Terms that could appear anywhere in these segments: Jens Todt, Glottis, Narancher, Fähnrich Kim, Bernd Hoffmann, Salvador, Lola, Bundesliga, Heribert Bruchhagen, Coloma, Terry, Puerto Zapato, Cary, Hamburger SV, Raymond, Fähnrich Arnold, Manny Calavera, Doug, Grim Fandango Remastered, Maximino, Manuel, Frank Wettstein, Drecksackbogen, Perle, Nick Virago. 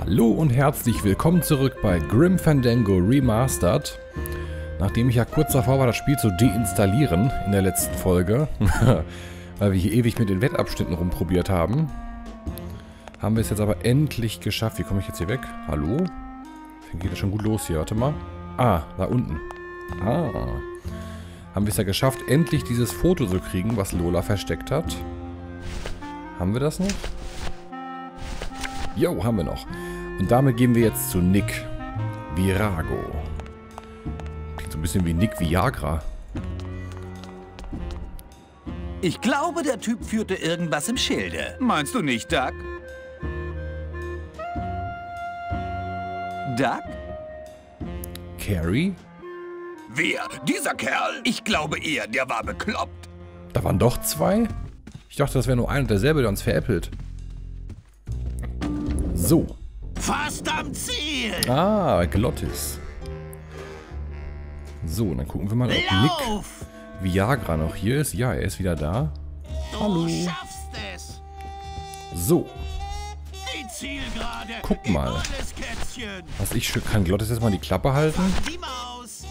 Hallo und herzlich willkommen zurück bei Grim Fandango Remastered. Nachdem ich ja kurz davor war, das Spiel zu deinstallieren in der letzten Folge, weil wir hier ewig mit den Wettabschnitten rumprobiert haben, haben wir es jetzt aber endlich geschafft. Wie komme ich jetzt hier weg? Hallo? Dann geht das schon gut los hier, warte mal. Ah, da unten. Ah. Haben wir es ja geschafft, endlich dieses Foto zu kriegen, was Lola versteckt hat. Haben wir das noch? Jo, haben wir noch. Und damit gehen wir jetzt zu Nick Virago. Klingt so ein bisschen wie Nick Viagra. Ich glaube, der Typ führte irgendwas im Schilde. Meinst du nicht, Doug? Doug? Cary? Wer? Dieser Kerl? Ich glaube eher, der war bekloppt. Da waren doch zwei? Ich dachte, das wäre nur ein und derselbe, der uns veräppelt. So. Fast am Ziel! Ah, Glottis. So, dann gucken wir mal, ob Nick Viagra noch hier ist. Ja, er ist wieder da. Hallo. Du schaffst es. So. Die Zielgerade. Guck mal. Was ich schön kann. Glottis jetzt mal die Klappe halten. Die Maus.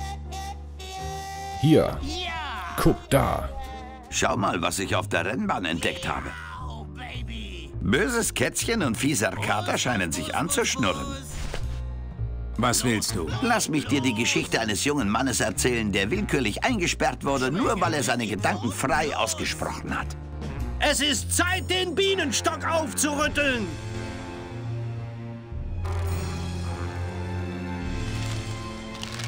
Hier. Ja. Guck da. Schau mal, was ich auf der Rennbahn entdeckt habe. Böses Kätzchen und fieser Kater scheinen sich anzuschnurren. Was willst du? Lass mich dir die Geschichte eines jungen Mannes erzählen, der willkürlich eingesperrt wurde, nur weil er seine Gedanken frei ausgesprochen hat. Es ist Zeit, den Bienenstock aufzurütteln!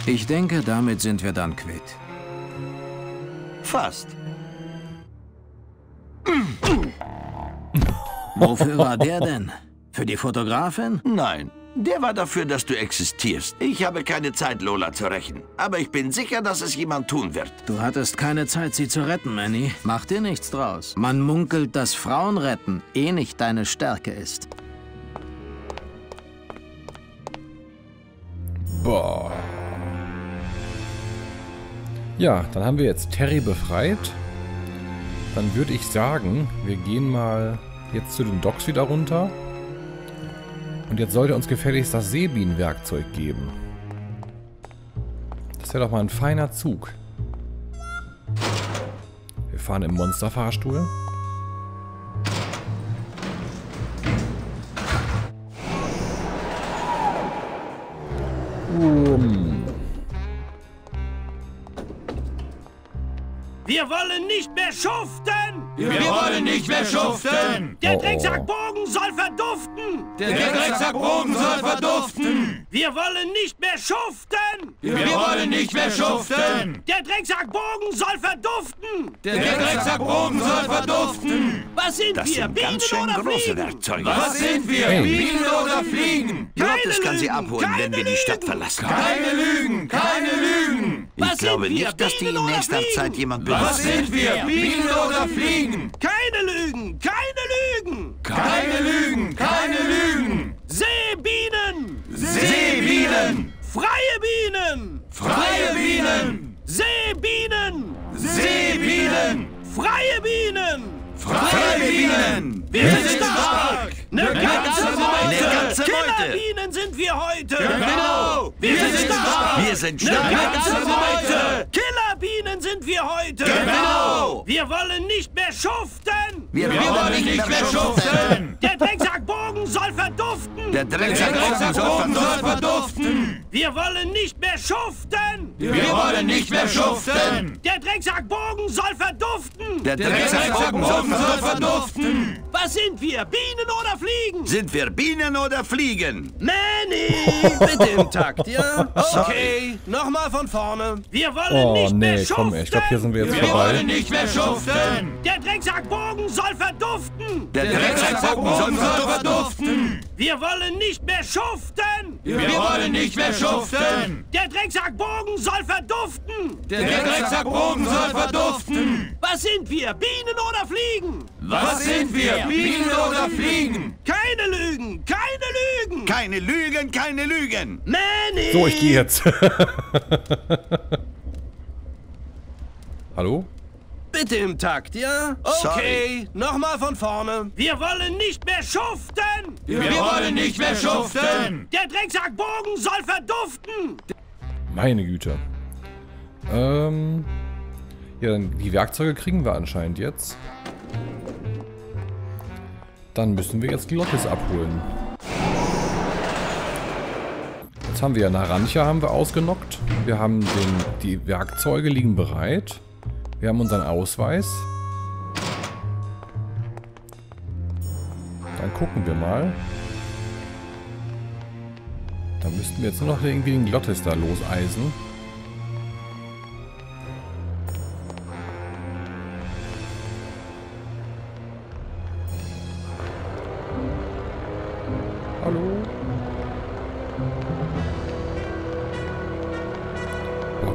Ich denke, damit sind wir dann quitt. Fast. Wofür war der denn? Für die Fotografin? Nein, der war dafür, dass du existierst. Ich habe keine Zeit, Lola zu rächen. Aber ich bin sicher, dass es jemand tun wird. Du hattest keine Zeit, sie zu retten, Manny. Mach dir nichts draus. Man munkelt, dass Frauen retten nicht deine Stärke ist. Boah. Ja, dann haben wir jetzt Terry befreit. Dann würde ich sagen, wir gehen mal jetzt zu den Docks wieder runter. Und jetzt sollte uns gefälligst das Seebienenwerkzeug geben. Das wäre doch mal ein feiner Zug. Wir fahren im Monsterfahrstuhl. Wir wollen nicht mehr schuften! Wir wollen nicht mehr schuften! Der Drecksackbogen soll verduften! Der Drecksackbogen soll verduften! Wir wollen nicht mehr schuften! Wir wollen nicht mehr schuften! Der Drecksackbogen soll verduften! Der Drecksackbogen soll verduften! Was sind wir? Bienen oder Fliegen? Was sind wir? Bienen oder Fliegen? Glottis kann sie abholen, wenn wir die Stadt verlassen. Keine Lügen! Keine Lügen! Ich glaube nicht, dass die in nächster Zeit jemand benutzt. Was sind wir? Bienen oder Fliegen? Keine Lügen! Keine Lügen! Keine Lügen! Keine Lügen! Seebienen! Seebienen! Freie Bienen! Freie Bienen! Seebienen! Seebienen! Freie Bienen! Freie Bienen! Wir sind stark! Eine ganze Meute! Killerbienen sind wir heute! Genau! Wir sind stark! Wir sind stark! Eine ganze Meute! Killerbienen sind wir heute! Genau! Wir wollen nicht mehr schuften! Wir wollen nicht mehr schuften! Der Drecksackbogen soll verduften! Der Drecksackbogen soll verduften! Wir wollen nicht mehr schuften! Wir wollen nicht mehr schuften! Der Drecksackbogen soll verduften! Der Drecksackbogen soll verduften! Was sind wir? Bienen oder Fliegen? Sind wir Bienen oder Fliegen? Manny! Bitte im Takt, ja? Okay, nochmal von vorne. Wir wollen nicht mehr schuften! Komm, ich glaube, hier sind wir jetzt vorbei. Wir wollen nicht mehr schuften! Der Drecksackbogen soll verduften! Der Drecksackbogen soll verduften! Wir wollen nicht mehr schuften! Wir wollen nicht mehr schuften! Der Drecksackbogen soll verduften! Der Drecksackbogen soll verduften! Was sind wir? Bienen oder Fliegen? Was sind wir? Bienen oder Fliegen? Keine Lügen! Keine Lügen! Keine Lügen! Keine Lügen! Manny! So, ich gehe jetzt. Hallo? Schritte im Takt, ja? Okay, nochmal von vorne. Wir wollen nicht mehr schuften! Wir wollen nicht mehr schuften! Der Drecksackbogen soll verduften! Meine Güte. Ja, die Werkzeuge kriegen wir anscheinend jetzt. Dann müssen wir jetzt Glottis abholen. Jetzt haben wir ja Narancher ausgenockt. Wir haben die Werkzeuge liegen bereit. Wir haben unseren Ausweis. Dann gucken wir mal. Da müssten wir jetzt nur noch irgendwie den Glottis da loseisen.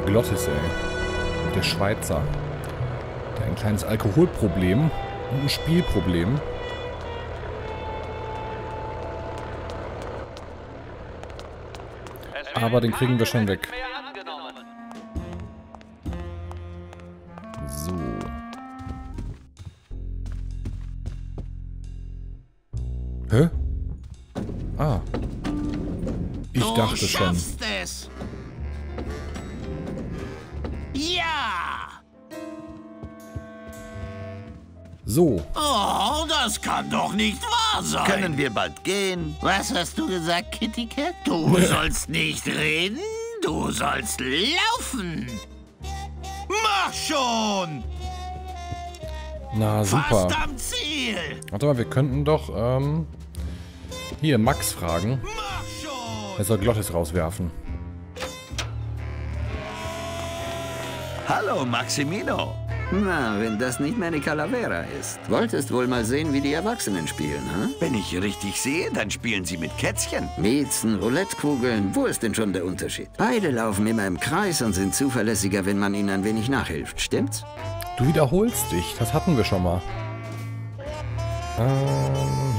Glottis, ey. Der Schweizer. Der hat ein kleines Alkoholproblem und ein Spielproblem. Aber den kriegen wir schon weg. So. Hä? Ah. Ich dachte schon. So. Oh, das kann doch nicht wahr sein. Können wir bald gehen? Was hast du gesagt, Kitty Cat? Du sollst nicht reden, du sollst laufen. Mach schon! Na, super. Fast am Ziel. Warte mal, wir könnten doch, hier, Max fragen. Mach schon! Er soll Glottis rauswerfen. Hallo, Maximino. Na, wenn das nicht Manny Calavera ist. Wolltest wohl mal sehen, wie die Erwachsenen spielen, hm? Wenn ich richtig sehe, dann spielen sie mit Kätzchen. Miezen, Roulettekugeln, wo ist denn schon der Unterschied? Beide laufen immer im Kreis und sind zuverlässiger, wenn man ihnen ein wenig nachhilft, stimmt's? Du wiederholst dich, das hatten wir schon mal.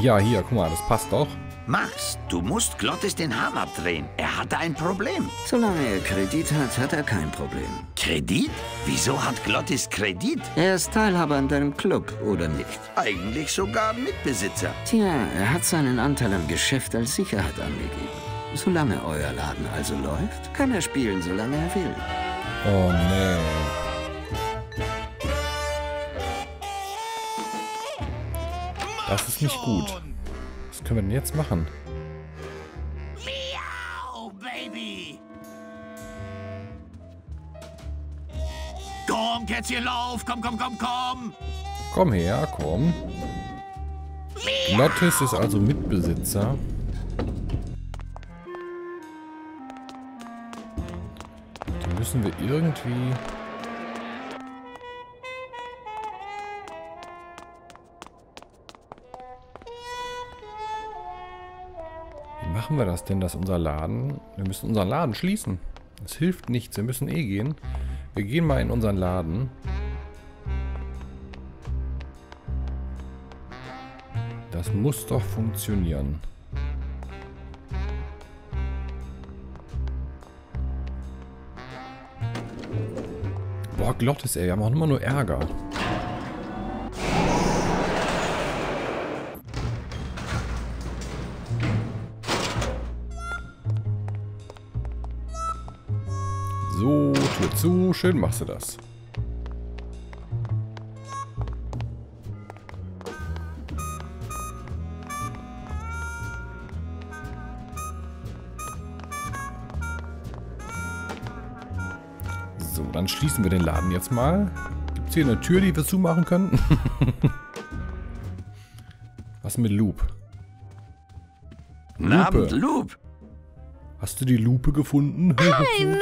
Ja, hier, guck mal, das passt doch. Max, du musst Glottis den Hahn abdrehen. Er hatte ein Problem. Solange er Kredit hat, hat er kein Problem. Kredit? Wieso hat Glottis Kredit? Er ist Teilhaber an deinem Club, oder nicht? Eigentlich sogar Mitbesitzer. Tja, er hat seinen Anteil am Geschäft als Sicherheit angegeben. Solange euer Laden also läuft, kann er spielen, solange er will. Oh, nee. Das ist nicht gut. Was können wir denn jetzt machen? Miau, Baby! Komm, Kätzchen, lauf! Komm, komm, komm, komm! Komm her, komm. Glottis ist also Mitbesitzer. Den müssen wir irgendwie... Machen wir das denn, dass unser Laden... Wir müssen unseren Laden schließen. Es hilft nichts, wir müssen eh gehen. Wir gehen mal in unseren Laden. Das muss doch funktionieren. Boah, Glottis, ey, wir haben auch immer nur Ärger. So, Tür zu, schön machst du das. So, dann schließen wir den Laden jetzt mal. Gibt's hier eine Tür, die wir zumachen können? Was mit Loop? Guten Abend, Loop. Hast du die Lupe gefunden? Hi, Manny.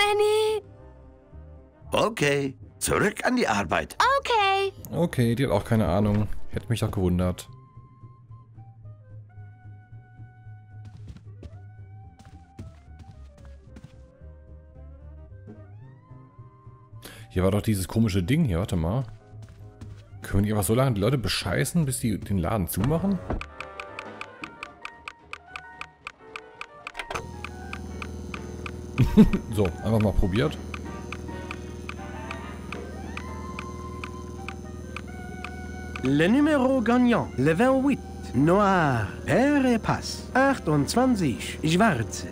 Okay, zurück an die Arbeit. Okay. Okay, die hat auch keine Ahnung. Hätte mich doch gewundert. Hier war doch dieses komische Ding hier, warte mal. Können die aber so lange die Leute bescheißen, bis die den Laden zumachen? So, einfach mal probiert. Le numéro gagnant, le 28, noir, Perle Pass, 28, schwarze.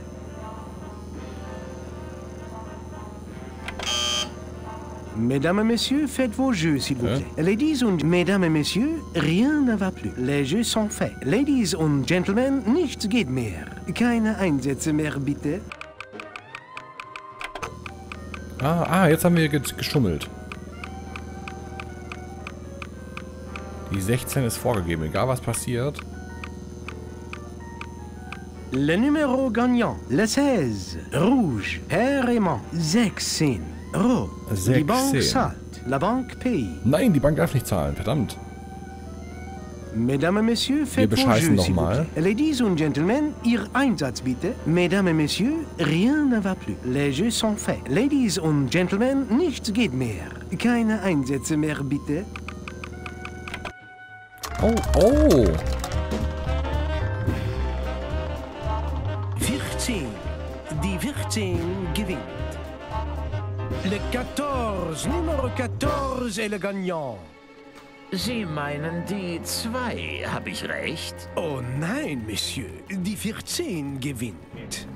Mesdames et messieurs, faites vos jeux, s'il vous plaît. Ladies und Mesdames et messieurs, rien ne va plus. Les jeux sont faits. Ladies und Gentlemen, nichts geht mehr. Keine Einsätze mehr, bitte. Jetzt haben wir geschummelt. Die 16 ist vorgegeben, egal was passiert. Le numéro gagnant, le 16, rouge, Raymond, 16. Oh, 16. Die Bank zahlt. La Bank paye. Nein, die Bank darf nicht zahlen. Verdammt. Mesdames et Messieurs, wir bescheißen nochmal. Ladies und Gentlemen, Ihr Einsatz bitte. Mesdames et Messieurs, rien ne va plus. Les jeux sont faits. Ladies und Gentlemen, nichts geht mehr. Keine Einsätze mehr, bitte. Oh, oh. 14. Die 14 gewinnt. Le 14, Nummer 14 est le gagnant. Sie meinen die 2, habe ich recht? Oh nein, Monsieur, die 14 gewinnt.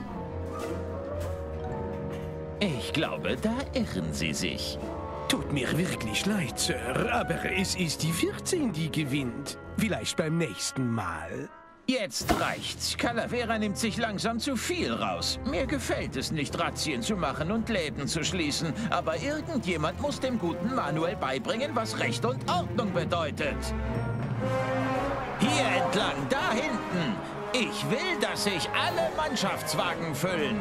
Ich glaube, da irren Sie sich. Tut mir wirklich leid, Sir, aber es ist die 14, die gewinnt. Vielleicht beim nächsten Mal. Jetzt reicht's. Calavera nimmt sich langsam zu viel raus. Mir gefällt es nicht, Razzien zu machen und Läden zu schließen. Aber irgendjemand muss dem guten Manuel beibringen, was Recht und Ordnung bedeutet. Hier entlang, da hinten. Ich will, dass sich alle Mannschaftswagen füllen.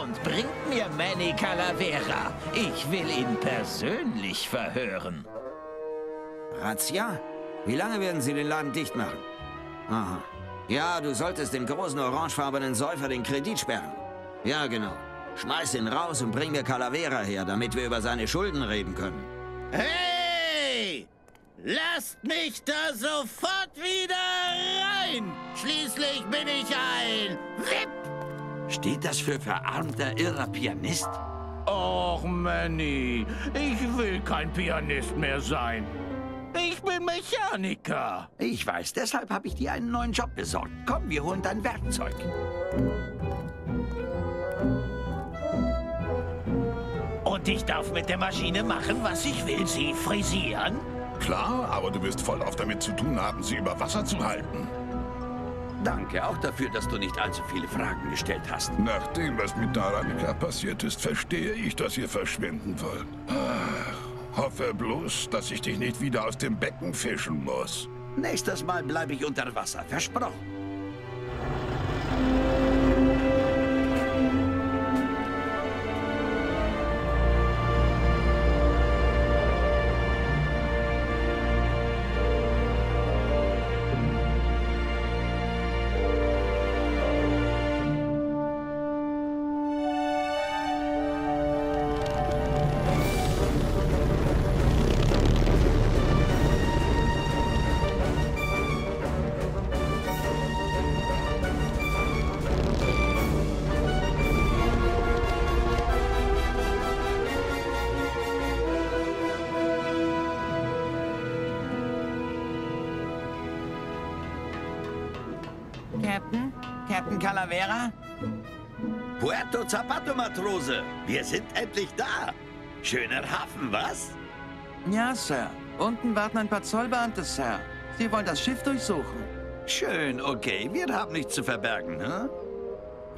Und bringt mir Manny Calavera. Ich will ihn persönlich verhören. Razzia? Wie lange werden Sie den Laden dicht machen? Aha. Ja, du solltest dem großen orangefarbenen Säufer den Kredit sperren. Ja, genau. Schmeiß ihn raus und bring mir Calavera her, damit wir über seine Schulden reden können. Hey! Lasst mich da sofort wieder rein! Schließlich bin ich ein Wipp! Steht das für verarmter, irrer Pianist? Och, Manny, ich will kein Pianist mehr sein. Ich bin Mechaniker. Ich weiß, deshalb habe ich dir einen neuen Job besorgt. Komm, wir holen dein Werkzeug. Und ich darf mit der Maschine machen, was ich will. Sie frisieren? Klar, aber du wirst voll oft damit zu tun haben, sie über Wasser zu halten. Danke auch dafür, dass du nicht allzu viele Fragen gestellt hast. Nachdem was mit Narancher passiert ist, verstehe ich, dass ihr verschwinden wollt. Hoffe bloß, dass ich dich nicht wieder aus dem Becken fischen muss. Nächstes Mal bleibe ich unter Wasser, versprochen. Calavera? Puerto Zapato, Matrose. Wir sind endlich da. Schöner Hafen, was? Ja, Sir. Unten warten ein paar Zollbeamte, Sir. Sie wollen das Schiff durchsuchen. Schön, okay. Wir haben nichts zu verbergen, hm?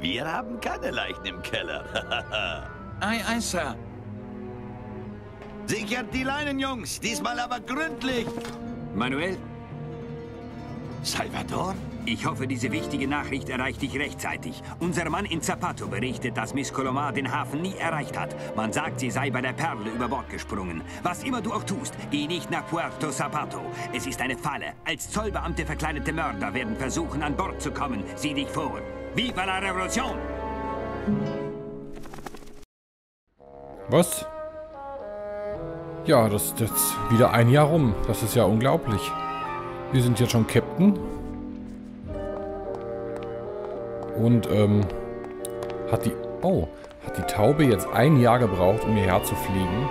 Wir haben keine Leichen im Keller. Ei, ei, Sir. Sichert die Leinen, Jungs. Diesmal aber gründlich. Manuel? Salvador? Ich hoffe, diese wichtige Nachricht erreicht dich rechtzeitig. Unser Mann in Zapato berichtet, dass Miss Coloma den Hafen nie erreicht hat. Man sagt, sie sei bei der Perle über Bord gesprungen. Was immer du auch tust, geh nicht nach Puerto Zapato. Es ist eine Falle. Als Zollbeamte verkleidete Mörder werden versuchen, an Bord zu kommen. Sieh dich vor. Viva la Revolution! Was? Ja, das ist jetzt wieder ein Jahr rum. Das ist ja unglaublich. Wir sind jetzt schon Captain. Und, hat die Taube jetzt ein Jahr gebraucht, um hierher zu fliegen.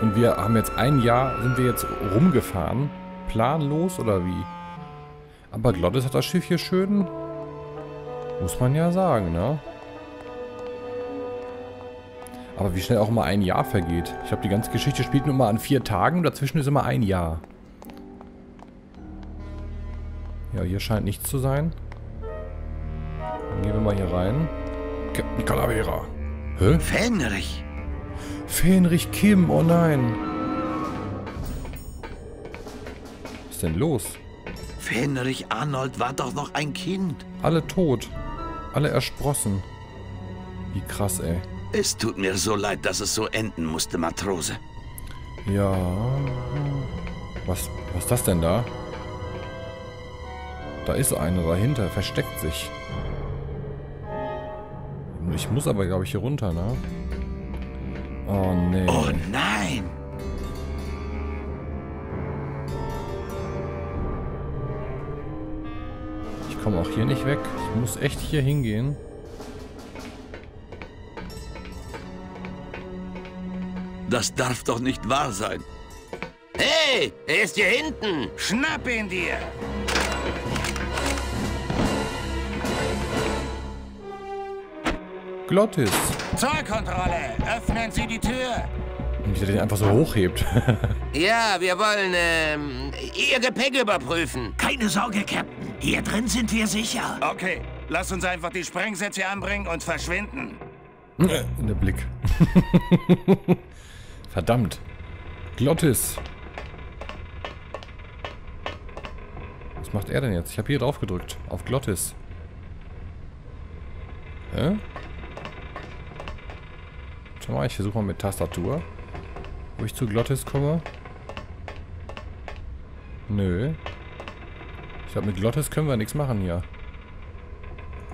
Und wir haben jetzt ein Jahr, sind wir jetzt rumgefahren planlos oder wie? Aber Glottis hat das Schiff hier schön. Muss man ja sagen, ne? Aber wie schnell auch immer ein Jahr vergeht. Ich glaube, die ganze Geschichte spielt nur mal an 4 Tagen und dazwischen ist immer ein Jahr. Ja, hier scheint nichts zu sein. Dann gehen wir mal hier rein. Captain Calavera. Hä? Fähnrich. Fähnrich Kim, oh nein. Was ist denn los? Fähnrich Arnold war doch noch ein Kind. Alle tot. Alle ersprossen. Wie krass, ey. Es tut mir so leid, dass es so enden musste, Matrose. Ja. Was ist das denn da? Da ist einer dahinter, versteckt sich. Ich muss aber, glaube ich, hier runter, ne? Oh, nee. Oh, nein! Ich komme auch hier nicht weg. Ich muss echt hier hingehen. Das darf doch nicht wahr sein. Hey, er ist hier hinten. Schnapp ihn dir. Glottis. Zollkontrolle, öffnen Sie die Tür. Und wie er den einfach so hochhebt. Ja, wir wollen Ihr Gepäck überprüfen. Keine Sorge, Captain. Hier drin sind wir sicher. Okay, lass uns einfach die Sprengsätze anbringen und verschwinden. Der Blick. Verdammt. Glottis. Was macht er denn jetzt? Ich habe hier drauf gedrückt. Auf Glottis. Hä? Schau mal, ich versuche mal mit Tastatur. Wo ich zu Glottis komme. Nö. Ich glaube, mit Glottis können wir nichts machen hier.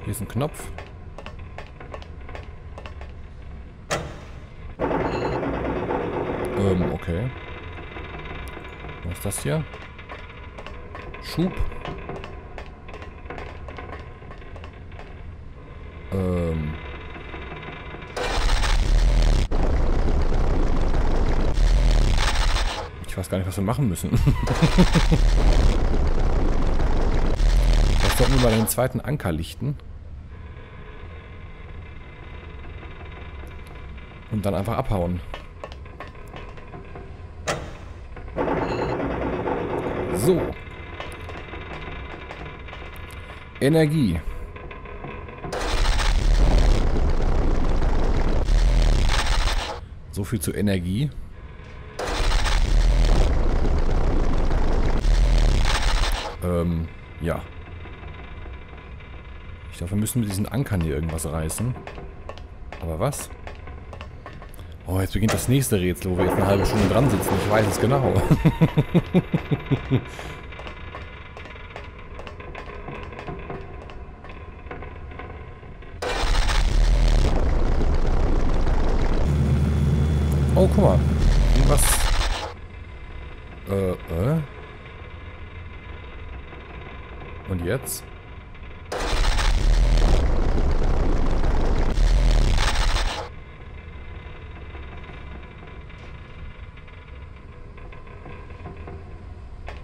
Hier ist ein Knopf. Okay. Was ist das hier? Schub. Ich weiß gar nicht, was wir machen müssen. Jetzt sollten wir mal den zweiten Anker lichten. Und dann einfach abhauen. So. Energie. So viel zu Energie. Ja. Ich glaube, wir müssen mit diesen Ankern hier irgendwas reißen. Aber was? Oh, jetzt beginnt das nächste Rätsel, wo wir jetzt eine halbe Stunde dran sitzen. Ich weiß es genau. Oh, guck mal. Irgendwas. Und jetzt?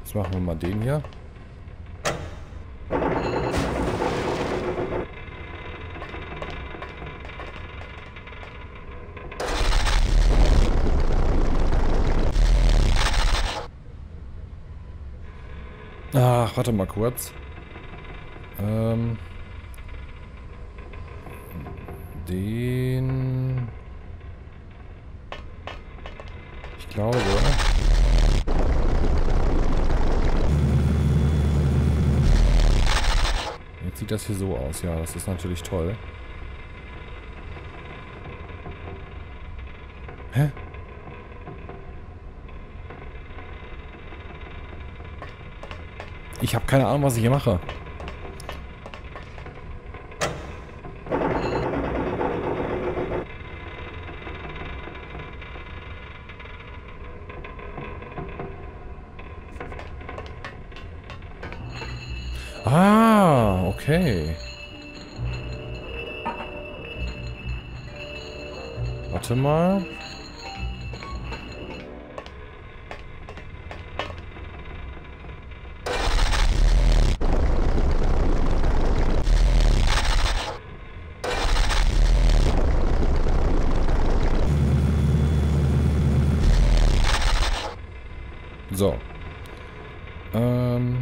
Jetzt machen wir mal den hier. Ach, warte mal kurz. Den... Ich glaube... Jetzt sieht das hier so aus. Ja, das ist natürlich toll. Hä? Ich habe keine Ahnung, was ich hier mache. Ah, okay. Warte mal. So. Können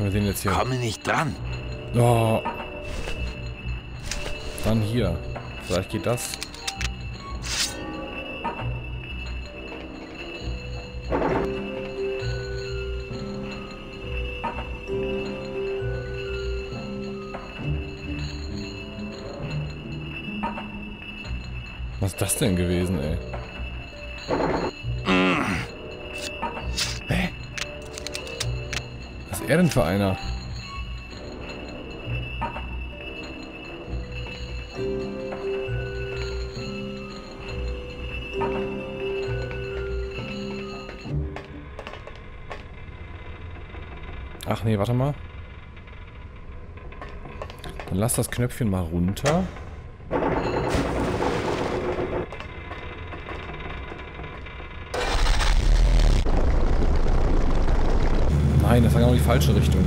wir den jetzt hier... Komme nicht dran. Oh. Dann hier. Vielleicht geht das. Was ist das denn gewesen, ey? Hä? Was ist er denn für einer? Ach nee, warte mal. Dann lass das Knöpfchen mal runter. Nein, das war genau die falsche Richtung.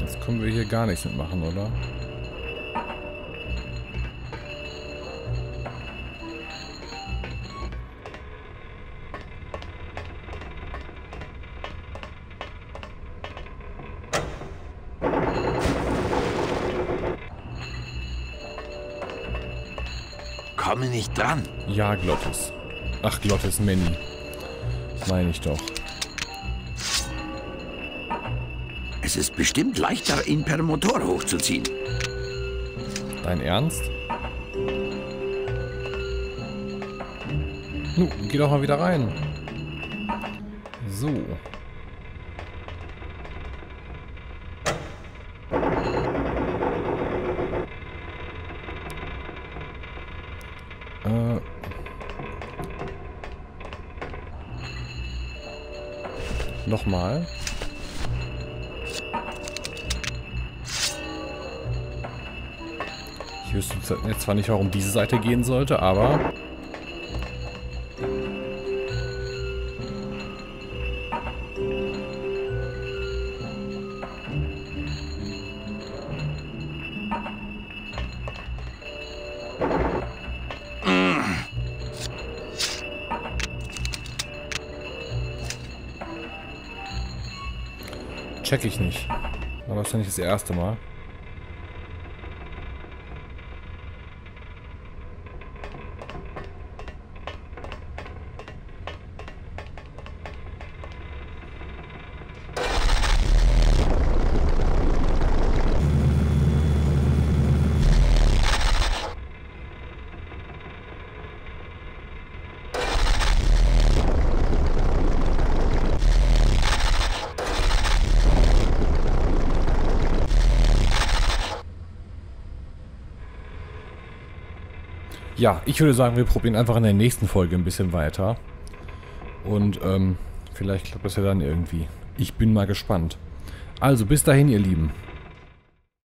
Jetzt können wir hier gar nichts mitmachen, oder? Komme nicht dran. Ja, Glottis. Ach, Glottis, Manny. Meine ich doch. Es ist bestimmt leichter, ihn per Motor hochzuziehen. Dein Ernst? Nu, geh doch mal wieder rein. So. Nochmal. Ich wüsste jetzt zwar nicht, warum diese Seite gehen sollte, aber... Check ich nicht. Aber das ist ja nicht das erste Mal. Ja, ich würde sagen, wir probieren einfach in der nächsten Folge ein bisschen weiter. Und vielleicht klappt das ja dann irgendwie. Ich bin mal gespannt. Also bis dahin, ihr Lieben.